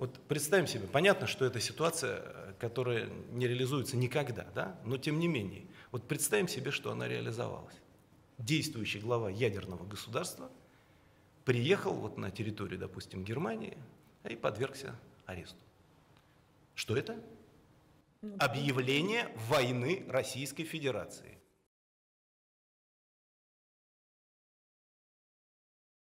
Вот представим себе, понятно, что это ситуация, которая не реализуется никогда, да? Но тем не менее, вот представим себе, что она реализовалась. Действующий глава ядерного государства приехал вот на территорию, допустим, Германии и подвергся аресту. Что это? Объявление войны Российской Федерации.